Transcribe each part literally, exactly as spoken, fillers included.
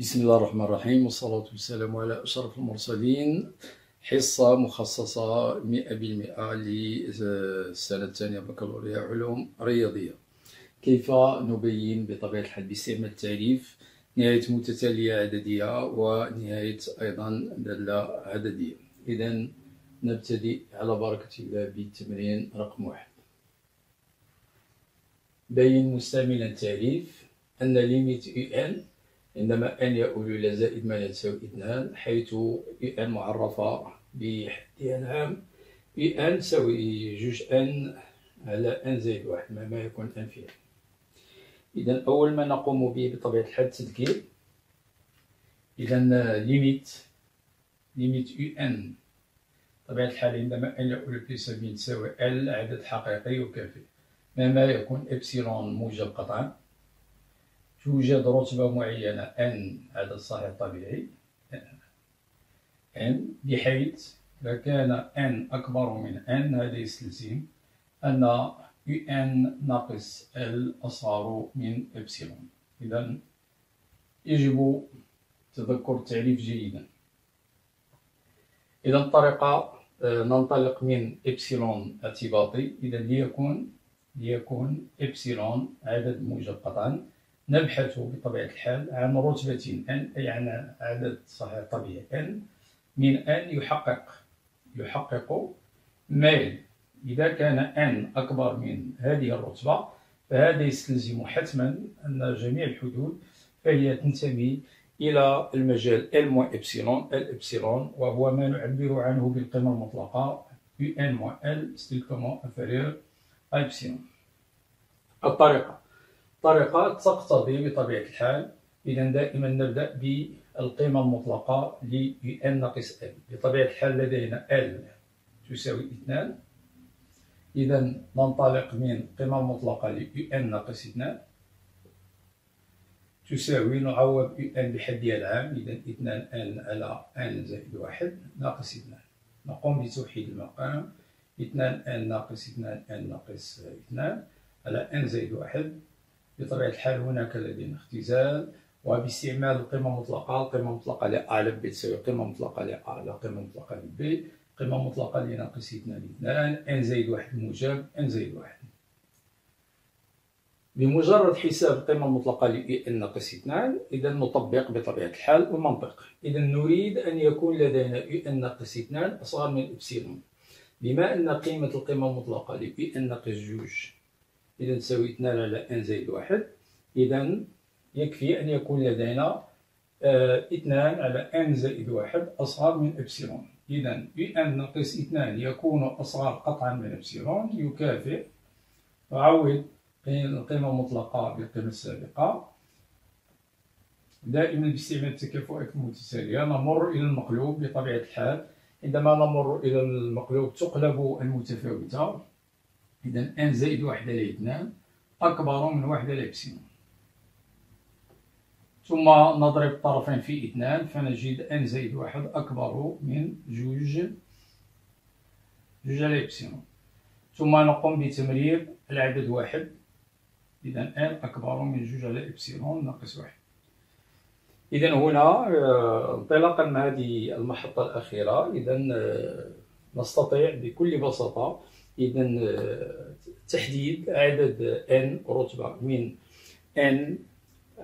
بسم الله الرحمن الرحيم، والصلاة والسلام على أشرف المرسلين. حصة مخصصة مئة بالمئة للسنة الثانية بكالوريا علوم رياضية. كيف نبين بطبيعة الحال باستعمال التعريف نهاية متتالية عددية ونهاية أيضا دالة عددية؟ إذا نبتدئ على بركة الله بالتمرين رقم واحد. بين مستعملا التعريف أن ليميت إن عندما ان يؤول الى زائد ما لا يساوي اثنان، حيث ان معرفه بحدها العام ان تساوي جوج ان على ان زائد واحد مهما يكون ان فيها. اذا اول ما نقوم به بطبيعه الحال التذكير. اذا ليميت ليميت ان بطبيعه الحال عندما ان يؤول بلسبيل تساوي ال عدد حقيقي وكافي مهما يكون ابسيلون موجب قطعا، توجد رتبة معينة أن عدد صحيح طبيعي أن، بحيث إذا كان أن أكبر من أن هذا يستلزم أن أن ناقص ال أصغر من إبسيلون. إذا يجب تذكر التعريف جيدا. إذا الطريقة ننطلق من إبسيلون ارتباطي، إذا ليكون ليكون إبسيلون عدد موجب قطعا، نبحث بطبيعة الحال عن رتبة أن، أي عن عدد صحيح طبيعي أن من أن يحقق يحقق ما. إذا كان أن أكبر من هذه الرتبة فهذا يستلزم حتما أن جميع الحدود فهي تنتمي إلى المجال ال موان إبسيلون ال إبسيلون، وهو ما نعبر عنه بالقيمة المطلقة أن موان ال ستريكتومون انفيريور إبسيلون. الطريقة طريقة تقتضي بطبيعة الحال، إذا دائما نبدأ بالقيمة المطلقة ل أن ناقص ال. بطبيعة الحال لدينا ال تساوي اثنان، إذا ننطلق من القيمة المطلقة ل أن ناقص اثنان تساوي، نعوض أن بحدها العام، إذا اثنان أن على أن زائد واحد ناقص اثنان. نقوم بتوحيد المقام، اثنان أن ناقص اثنان أن ناقص اثنان على أن زائد واحد. بطبيعة الحال هناك لدينا اختزال، وباستعمال القيمة المطلقة، القيمة المطلقة لا على ب تساوي قيمة مطلقة لا على قيمة مطلقة لب، قيمة مطلقة لناقص اثنان اثنان، ان زائد واحد موجب ان زائد واحد. بمجرد حساب القيمة المطلقة لان ناقص اثنان، إذا نطبق بطبيعة الحال المنطق. إذا نريد أن يكون لدينا ان ناقص اثنان أصغر من إبسيلون، بما أن قيمة القيمة المطلقة لان ناقص جوج إذا تساوي اثنان على أن زائد واحد، إذا يكفي أن يكون لدينا اثنان على أن زائد واحد أصغر من إبسيلون. إذا أن ناقص اثنان يكون أصغر قطعا من إبسيلون يكافئ، أعوض القيمة المطلقة بالقيمة السابقة. دائما باستعمال التكافؤات المتتالية نمر إلى المقلوب بطبيعة الحال. عندما نمر إلى المقلوب تقلب المتفاوتة. إذا أن زائد واحد على اثنان أكبر من واحد على إبسيلون، ثم نضرب الطرفين في اثنان فنجد أن زائد واحد أكبر من جوج جوج على إبسيلون، ثم نقوم بتمرير العدد واحد. إذا أن أكبر من جوج على إبسيلون ناقص واحد. إذا هنا انطلاقا من هذه المحطة الأخيرة، إذا نستطيع بكل بساطة إذا تحديد عدد ان رتبة من ان،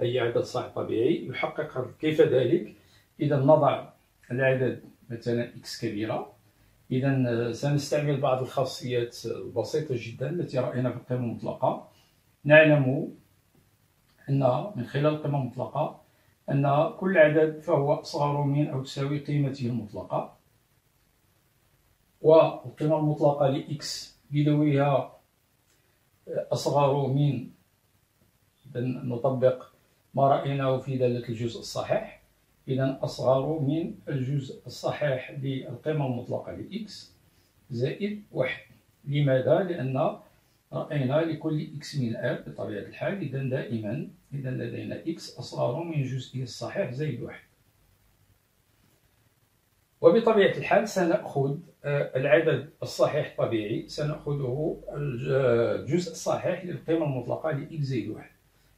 أي عدد صحيح طبيعي يحقق. كيف ذلك؟ إذا نضع العدد مثلا إكس كبيرة، إذا سنستعمل بعض الخاصيات البسيطة جدا التي رأينا في القيمة المطلقة. نعلم أن من خلال القيمة المطلقة أن كل عدد فهو أصغر من أو تساوي قيمته المطلقة، والقيمة المطلقة لإكس بدويها أصغر من، إذا نطبق ما رأيناه في دالة الجزء الصحيح، إذا أصغر من الجزء الصحيح للقيمة المطلقة لإكس زائد واحد. لماذا؟ لأن رأينا لكل إكس من آر بطبيعة الحال، إذا دائما إذا لدينا إكس أصغر من جزئه الصحيح زائد واحد. وبطبيعة الحال سنأخذ العدد الصحيح الطبيعي، سنأخذه الجزء الصحيح للقيمة المطلقة لإكس زائد واحد.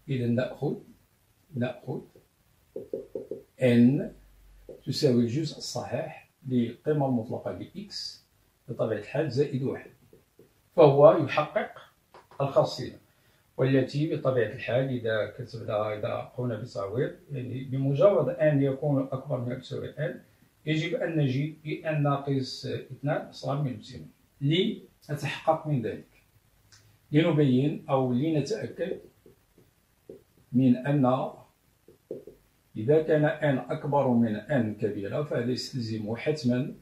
إذا نأخذ نأخذ ان تساوي الجزء الصحيح للقيمة المطلقة لإكس بطبيعة الحال زائد واحد، فهو يحقق الخاصية والتي بطبيعة الحال إذا كتبنا إذا قمنا بتصوير يعني بمجرد أن يكون أكبر من يساوي أن يجب أن نجد بأن ناقص اثنان أصغر من صفر لنتحقق من ذلك، لنبين أو لنتأكد من أن إذا كان أن أكبر من أن كبيرة فهذا يستلزم حتما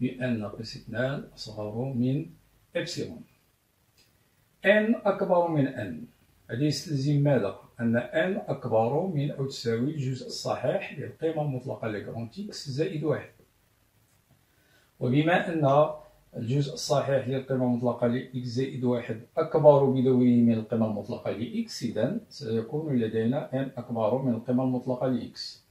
بأن ناقص اثنان أصغر من إبسلون. أن أكبر من أن هذا يستلزم ماذا؟ أن أن أكبر من أو تساوي الجزء الصحيح للقيمة المطلقة لكرونت إكس زائد واحد، وبما أن الجزء الصحيح للقيمة المطلقة لإكس زائد واحد أكبر بدوره من القيمة المطلقة لإكس، إذن سيكون لدينا أن أكبر من القيمة المطلقة لإكس،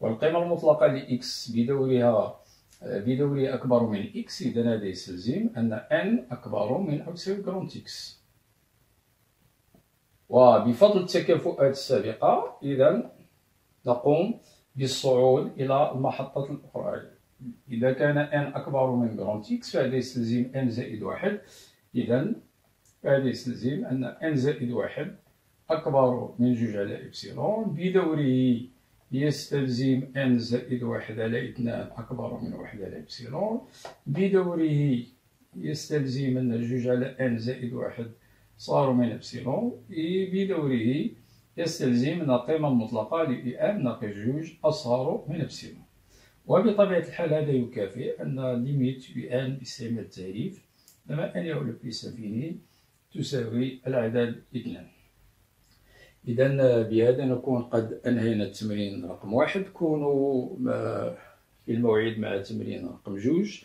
والقيمة المطلقة لإكس بدورها بدوره أكبر من إكس، إذن هذا يستلزم أن أن أكبر من أو تساوي كرونت إكس. وبفضل التكافؤات السابقة إذن نقوم بالصعود إلى المحطة الأخرى. إذا كان أن أكبر من كرونت إكس فهذا يستلزم أن زائد واحد، إذن فهذا يستلزم أن أن زائد واحد أكبر من جوج على إبسلون بدوره يستلزم أن زائد واحد على اثنان أكبر من واحد على إبسلون بدوره يستلزم أن جوج على أن زائد واحد صار من إبسلون بدوره يستلزم أن القيمة المطلقة لإن ناقص جوج أصغر من إبسلون. وبطبيعة الحال هذا يكافئ أن ليميت بأن باستعمال التعريف لما أن يعلو ليس فيه تساوي العدد اثنان. إذا بهذا نكون قد أنهينا التمرين رقم واحد. كونوا في الموعد مع تمرين رقم جوج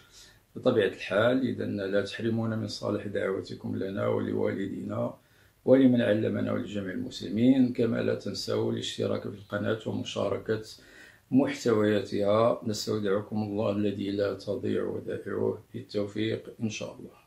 بطبيعة الحال. إذا لا تحرمونا من صالح دعوتكم لنا ولوالدينا ولمن علمنا ولجميع المسلمين، كما لا تنسوا الاشتراك في القناة ومشاركة محتوياتها. نستودعكم الله الذي لا تضيع ودائعه، بالتوفيق إن شاء الله.